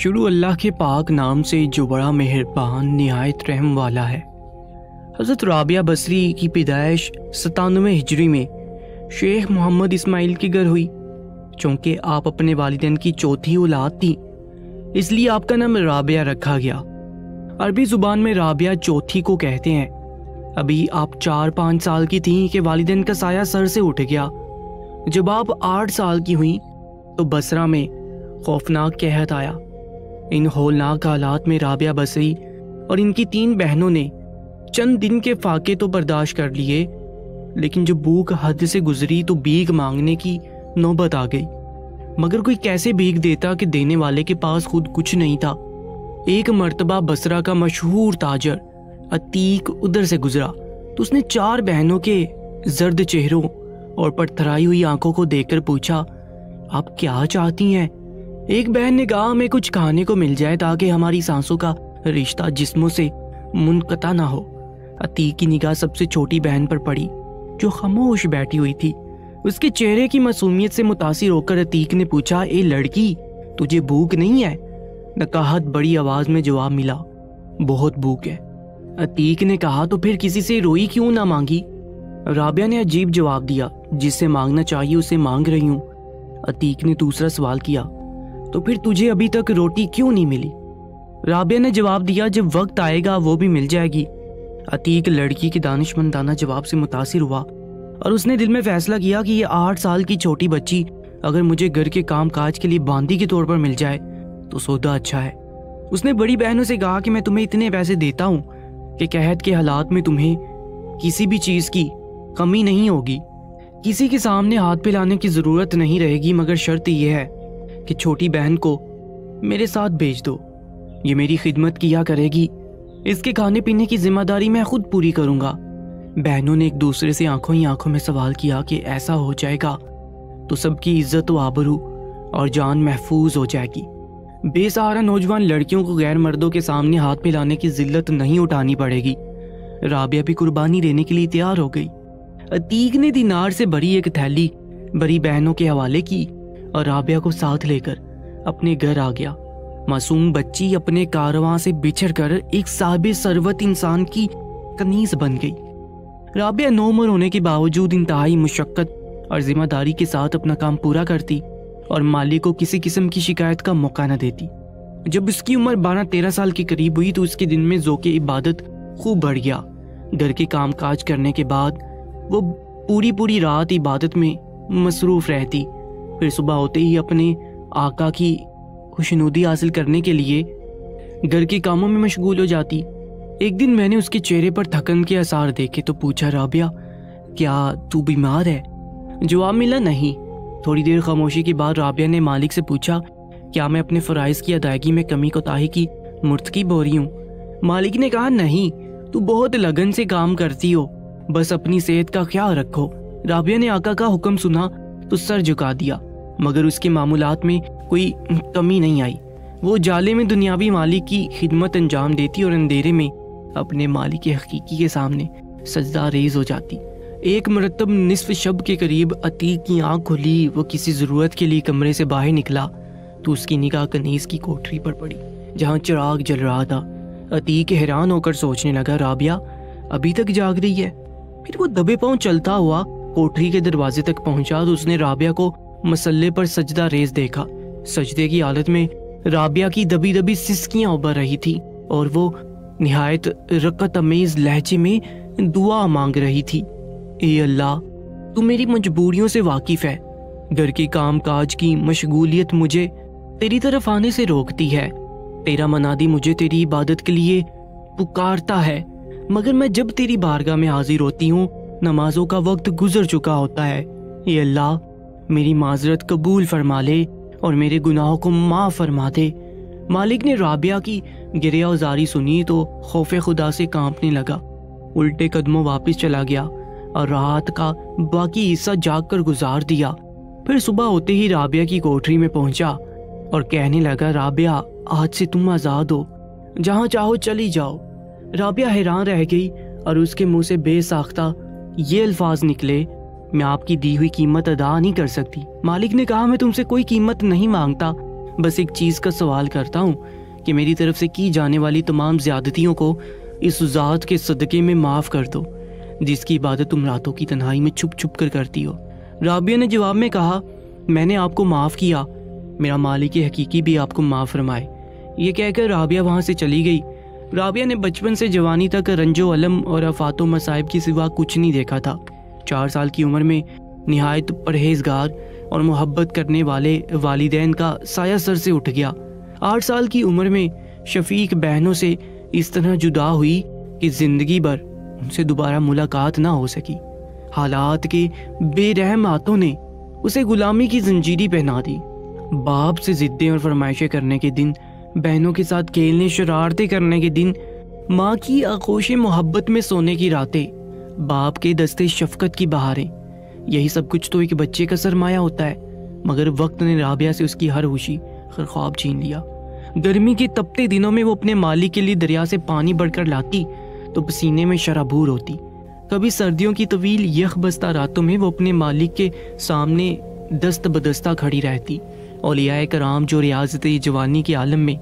शुरू अल्लाह के पाक नाम से जो बड़ा मेहरबान निहायत रहम वाला है। हज़रत राबिया बसरी की पैदाइश 97 हिजरी में शेख मोहम्मद इस्माइल के घर हुई। चूँकि आप अपने वालिदैन की चौथी औलाद थी, इसलिए आपका नाम राबिया रखा गया। अरबी ज़ुबान में राबिया चौथी को कहते हैं। अभी आप 4-5 साल की थीं कि वालिदैन का साया सर से उठ गया। जब आप 8 साल की हुई तो बसरा में खौफनाक कहत आया। इन होलनाक हालात में राबिया बसरी और इनकी 3 बहनों ने चंद दिन के फाके तो बर्दाश्त कर लिए, लेकिन जब भूख हद से गुजरी तो भीख मांगने की नौबत आ गई। मगर कोई कैसे भीख देता कि देने वाले के पास खुद कुछ नहीं था। एक मर्तबा बसरा का मशहूर ताजर अतीक उधर से गुजरा तो उसने 4 बहनों के जर्द चेहरों और पथराई हुई आंखों को देखकर पूछा, आप क्या चाहती हैं? एक बहन ने कहा, हमें कुछ खाने को मिल जाए ताकि हमारी सांसों का रिश्ता जिस्मों से मुनक़ता ना हो। अतीक की निगाह सबसे छोटी बहन पर पड़ी जो खामोश बैठी हुई थी। उसके चेहरे की मासूमियत से मुतासिर होकर अतीक ने पूछा, ए लड़की, तुझे भूख नहीं है? नकाहत बड़ी आवाज़ में जवाब मिला, बहुत भूख है। अतीक ने कहा, तो फिर किसी से रोई क्यों ना मांगी? राबिया ने अजीब जवाब दिया, जिससे मांगना चाहिए उसे मांग रही हूँ। अतीक ने दूसरा सवाल किया, तो फिर तुझे अभी तक रोटी क्यों नहीं मिली? राबिया ने जवाब दिया, जब वक्त आएगा वो भी मिल जाएगी। अतीक लड़की के दानिशमंदाना जवाब से मुतासिर हुआ और उसने दिल में फैसला किया कि ये 8 साल की छोटी बच्ची अगर मुझे घर के काम काज के लिए बांदी के तौर पर मिल जाए तो सौदा अच्छा है। उसने बड़ी बहनों से कहा कि मैं तुम्हें इतने पैसे देता हूँ कि कहत के हालात में तुम्हें किसी भी चीज़ की कमी नहीं होगी। किसी के सामने हाथ फैलाने की ज़रूरत नहीं रहेगी, मगर शर्त यह है कि छोटी बहन को मेरे साथ भेज दो। ये मेरी खिदमत किया करेगी, इसके खाने पीने की जिम्मेदारी मैं खुद पूरी करूँगा। बहनों ने एक दूसरे से आंखों ही आंखों में सवाल किया कि ऐसा हो जाएगा तो सबकी इज्जत व आबरू और जान महफूज हो जाएगी। बेसहारा नौजवान लड़कियों को गैर मर्दों के सामने हाथ फैलाने की जिल्लत नहीं उठानी पड़ेगी। राबिया भी कुर्बानी देने के लिए तैयार हो गई। अतीक ने दिनार से भरी एक थैली बड़ी बहनों के हवाले की और राबिया को साथ लेकर अपने घर आ गया। मासूम बच्ची अपने कारवां से बिछड़कर एक साहिब सरवत इंसान की कनीज बन गई। राबिया 9 उम्र होने के बावजूद इंतहाई मुशक्कत और जिम्मेदारी के साथ अपना काम पूरा करती और मालिक को किसी किस्म की शिकायत का मौका न देती। जब उसकी उम्र 12-13 साल के करीब हुई तो उसके दिन में ज़ौक़े इबादत खूब बढ़ गया। घर के काम काज करने के बाद वो पूरी रात इबादत में मसरूफ़ रहती। फिर सुबह होते ही अपने आका की खुशनुदी हासिल करने के लिए घर के कामों में मशगूल हो जाती। एक दिन मैंने उसके चेहरे पर थकन के आसार देखे तो पूछा, राबिया क्या तू बीमार है? जवाब मिला, नहीं। थोड़ी देर खामोशी के बाद राबिया ने मालिक से पूछा, क्या मैं अपने फ़राइज़ की अदायगी में कमी कोताही की मुर्तकिब हो रही हूँ? मालिक ने कहा, नहीं, तू बहुत लगन से काम करती हो, बस अपनी सेहत का ख्याल रखो। राबिया ने आका का हुक्म सुना तो सर झुका दिया, मगर उसके मामूलात में कोई कमी नहीं आई। वो जाले में दुनियावी मालिक की खिदमत अंजाम देती और अंधेरे में अपने मालिक हकीकी के सामने सजदा रेज हो जाती। एक मरतब निसफ शब के करीब अतीक की आँख खुली। वो किसी ज़रूरत के लिए कमरे से बाहर निकला तो उसकी निगाह कनीज़ की कोठरी पर पड़ी जहाँ चिराग जल रहा था। अतीक हैरान होकर सोचने लगा, राबिया अभी तक जाग रही है। फिर वो दबे पाँव चलता हुआ कोठरी के दरवाजे तक पहुँचा तो उसने राबिया को मसल्ले पर सजदा रेज देखा। सजदे की हालत में राबिया की दबी दबी सिसकियाँ उभर रही थी और वो निहायत रकत अमेज लहजे में दुआ मांग रही थी, ए अल्लाह तू मेरी मजबूरियों से वाकिफ़ है, घर के काम काज की मशगूलियत मुझे तेरी तरफ आने से रोकती है, तेरा मनादी मुझे तेरी इबादत के लिए पुकारता है, मगर मैं जब तेरी बारगाह में हाजिर होती हूँ नमाजों का वक्त गुजर चुका होता है। ए अल्लाह मेरी माजरत कबूल फरमा ले और मेरे गुनाहों को माफ़ फरमा दे। मालिक ने राबिया की गिरिया उजारी सुनी तो खौफ खुदा से कांपने लगा। उल्टे कदमों वापस चला गया और रात का बाकी हिस्सा जाग कर गुजार दिया। फिर सुबह होते ही राबिया की कोठरी में पहुंचा और कहने लगा, राबिया आज से तुम आज़ाद हो, जहाँ चाहो चली जाओ। राबिया हैरान रह गई और उसके मुँह से बेसाख्ता ये अल्फाज निकले, मैं आपकी दी हुई कीमत अदा नहीं कर सकती। मालिक ने कहा, मैं तुमसे कोई कीमत नहीं मांगता, बस एक चीज़ का सवाल करता हूँ कि मेरी तरफ से की जाने वाली तमाम ज़्यादतियों को इस ज़ात के सदक़े में माफ़ कर दो जिसकी इबादत तुम रातों की तन्हाई में छुप छुप कर करती हो। राबिया ने जवाब में कहा, मैंने आपको माफ़ किया, मेरा मालिक हकीकी भी आपको माफ़ फरमाए। ये कहकर राबिया वहाँ से चली गई। राबिया ने बचपन से जवानी तक रंजो अलम और आफातों मसाइब के सिवा कुछ नहीं देखा था। 4 साल की उम्र में निहायत परहेजगार और मोहब्बत करने वाले वालिदैन का साया सर से उठ गया। 8 साल की उम्र में शफीक बहनों से इस तरह जुदा हुई कि जिंदगी भर उनसे दोबारा मुलाकात ना हो सकी। हालात के बेरहम हाथों ने उसे गुलामी की जंजीरी पहना दी। बाप से जिद्दें और फरमाइशें करने के दिन, बहनों के साथ खेलने शरारतें करने के दिन, माँ की आगोश मोहब्बत में सोने की रातें, बाप के दस्ते शफकत की बहारें, यही सब कुछ तो एक बच्चे का सरमाया होता है। मगर वक्त ने राबिया से उसकी हर खुशी हर ख्वाब छीन लिया। गर्मी के तपते दिनों में वो अपने मालिक के लिए दरिया से पानी भरकर लाती तो पसीने में शराबूर होती। कभी सर्दियों की तवील यख बस्ता रातों में वो अपने मालिक के सामने दस्त बदस्ता खड़ी रहती। औलियाए कराम जो रियाजते जवानी के आलम में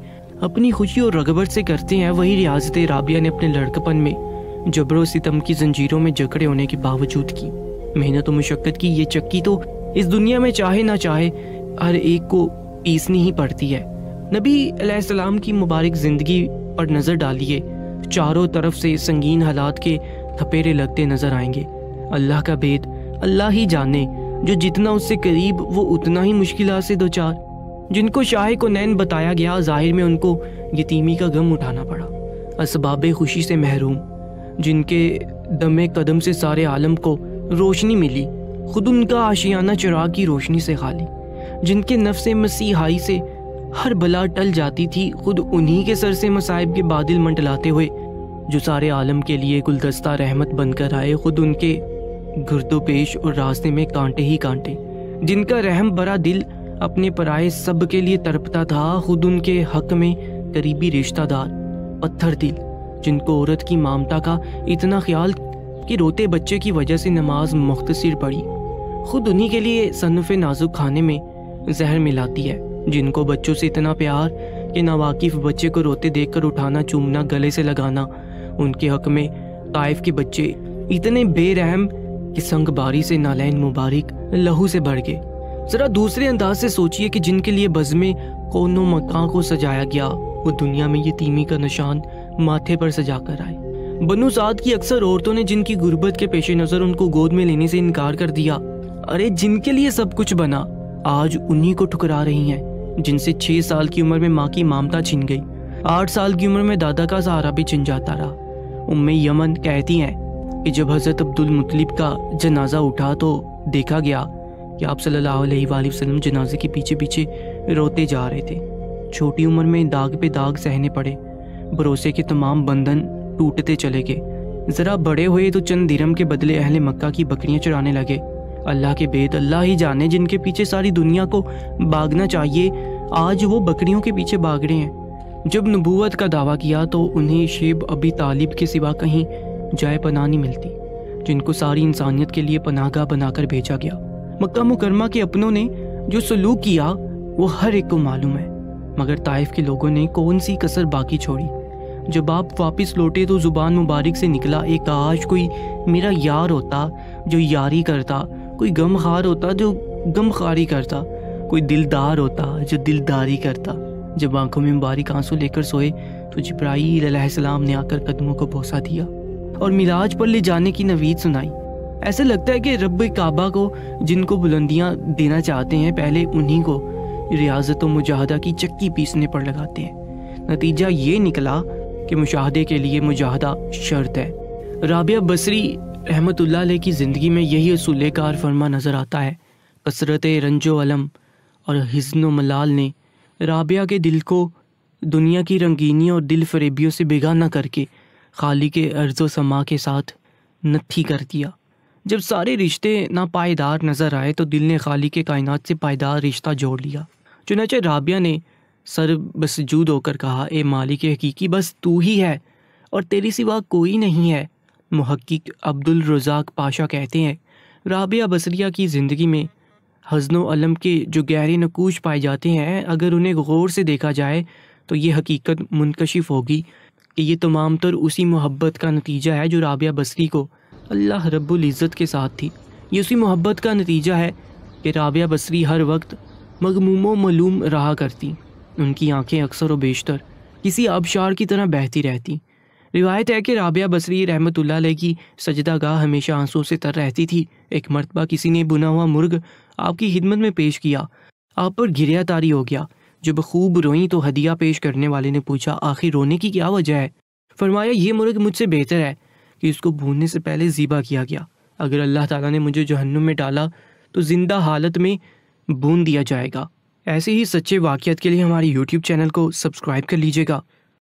अपनी खुशी और रगबत से करते हैं, वही रियाजते राबिया ने अपने लड़कपन में जबरो सितम की जंजीरों में जकड़े होने के बावजूद की। मेहनत और मशक्क़त की ये चक्की तो इस दुनिया में चाहे ना चाहे हर एक को पीसनी ही पड़ती है। नबी अलैहिस्सलाम की मुबारक ज़िंदगी पर नज़र डालिए, चारों तरफ से संगीन हालात के थपेरे लगते नज़र आएंगे। अल्लाह का भेद अल्लाह ही जाने, जो जितना उससे करीब वो उतना ही मुश्किलात से दो चार। जिनको शाहे को नैन बताया गया, जाहिर में उनको यतीमी का गम उठाना पड़ा। असबाब खुशी से महरूम, जिनके दमे कदम से सारे आलम को रोशनी मिली, खुद उनका आशियाना चिराग की रोशनी से खाली। जिनके नफ्से मसीहाई से हर बला टल जाती थी, खुद उन्हीं के सर से मसाइब के बादल मंडलाते हुए जो सारे आलम के लिए गुलदस्ता रहमत बनकर आए, खुद उनके गुर्दोपेश और रास्ते में कांटे ही कांटे। जिनका रहम भरा दिल अपने पराए सब के लिए तड़पता था, खुद उनके हक में करीबी रिश्तेदार पत्थर दिल। जिनको औरत की मामता का इतना ख्याल कि रोते बच्चे की वजह से नमाज मुख्तसिर पड़ी, खुद उन्हीं के लिए सन्नफ़े नाजुक खाने में जहर मिलाती है। जिनको बच्चों से इतना प्यार कि नावाकिफ बच्चे को रोते देखकर उठाना, चूमना, गले से लगाना, उनके हक में ताइफ के बच्चे इतने बेरहम कि संगबारी से नालैन मुबारक लहू से भर गए। ज़रा दूसरे अंदाज से सोचिए कि जिनके लिए बज़्मे कोनो मकान को सजाया गया, वो दुनिया में यतीमी का निशान माथे पर सजा कर आए। बनु साद की अक्सर औरतों ने जिनकी गुर्बत के पेशे नज़र उनको गोद में लेने से इनकार कर दिया, अरे जिनके लिए सब कुछ बना, आज उन्हीं को ठुकरा रही हैं। जिनसे 6 साल की उम्र में माँ की मामता छिन गई, 8 साल की उम्र में दादा का सहारा भी छिन जाता रहा। उम्मे यमन कहती हैं कि जब हज़रत अब्दुल मुतलिब का जनाजा उठा तो देखा गया कि आप सल्लल्लाहु अलैहि वसल्लम जनाजे के पीछे पीछे रोते जा रहे थे। छोटी उम्र में दाग पे दाग सहने पड़े, भरोसे के तमाम बंधन टूटते चले गए। ज़रा बड़े हुए तो चंद दिरहम के बदले अहले मक्का की बकरियां चराने लगे। अल्लाह के बेद अल्लाह ही जाने जिनके पीछे सारी दुनिया को भागना चाहिए, आज वो बकरियों के पीछे भाग रहे हैं। जब नबूवत का दावा किया तो उन्हें शेब अभी तालिब के सिवा कहीं जाए पनाह नहीं मिलती, जिनको सारी इंसानियत के लिए पनाहगाह बनाकर भेजा गया। मक्का मुकरमा के अपनों ने जो सलूक किया वो हर एक को मालूम है, मगर ताइफ के लोगों ने कौन सी कसर बाकी छोड़ी। जब आप वापस लौटे तो ज़ुबान मुबारक से निकला, एक काश कोई मेरा यार होता जो यारी करता, कोई गमखार होता जो गमखारी करता, कोई दिलदार होता जो दिलदारी करता। जब आंखों में मुबारक आंसू लेकर सोए तो जिब्राईल अलैहिस्सलाम ने आकर कदमों को बोसा दिया और मिराज पर ले जाने की नवीद सुनाई। ऐसा लगता है कि रब काबा को जिनको बुलंदियाँ देना चाहते हैं, पहले उन्हीं को रियाजत व मुजाहदा की चक्की पीसने पर लगाते हैं। नतीजा ये निकला कि मुशाहदे के लिए मुजाहदा शर्त है। राबिया बसरी रहमतुल्लाह अलैह की ज़िंदगी में यही असूल कार फरमा नज़र आता है। कसरत रंजो अलम और हिज़्न व मलाल ने राबिया के दिल को दुनिया की रंगीनी और दिल फरेबियों से बेगाना करके खालिक अर्ज़ व समा के साथ नथी कर दिया। जब सारे रिश्ते नापायदार नज़र आए तो दिल ने खालिक कायनात से पायदार रिश्ता जोड़ लिया। चुनांचे राबिया ने सर बसजूद होकर कहा, ए मालिक हकीकी, बस तू ही है और तेरे सिवा कोई नहीं है। मुहक्किक अब्दुल रज़ाक पाशा कहते हैं, राबिया बसरिया की ज़िंदगी में हज़्न अलम के जो गहरे नकूश पाए जाते हैं, अगर उन्हें गौर से देखा जाए तो ये हकीकत मुनकशिफ होगी कि ये तमाम तर उसी मोहब्बत का नतीजा है जो राबिया बसरी को अल्लाह रब्बुल इज़्ज़त के साथ थी। ये उसी मोहब्बत का नतीजा है कि राबिया बसरी हर वक्त मगमूम व मलूम रहा करती। उनकी आंखें अक्सर व बेशतर किसी आबशार की तरह बहती रहती। रिवायत है कि राबिया बसरी रहमतुल्लाह अलैह की सजदागाह हमेशा आंसू से तर रहती थी। एक मरतबा किसी ने बुना हुआ मुर्ग आपकी खिदमत में पेश किया, आप पर गिरिया तारी हो गया। जब खूब रोई तो हदिया पेश करने वाले ने पूछा, आखिर रोने की क्या वजह है? फरमाया, ये मुर्ग मुझसे बेहतर है कि इसको भूनने से पहले ज़िबा किया गया। अगर अल्लाह ताला ने मुझे जहन्नुम में डाला तो ज़िंदा हालत में भून दिया जाएगा। ऐसे ही सच्चे वाक़ियात के लिए हमारे YouTube चैनल को सब्सक्राइब कर लीजिएगा।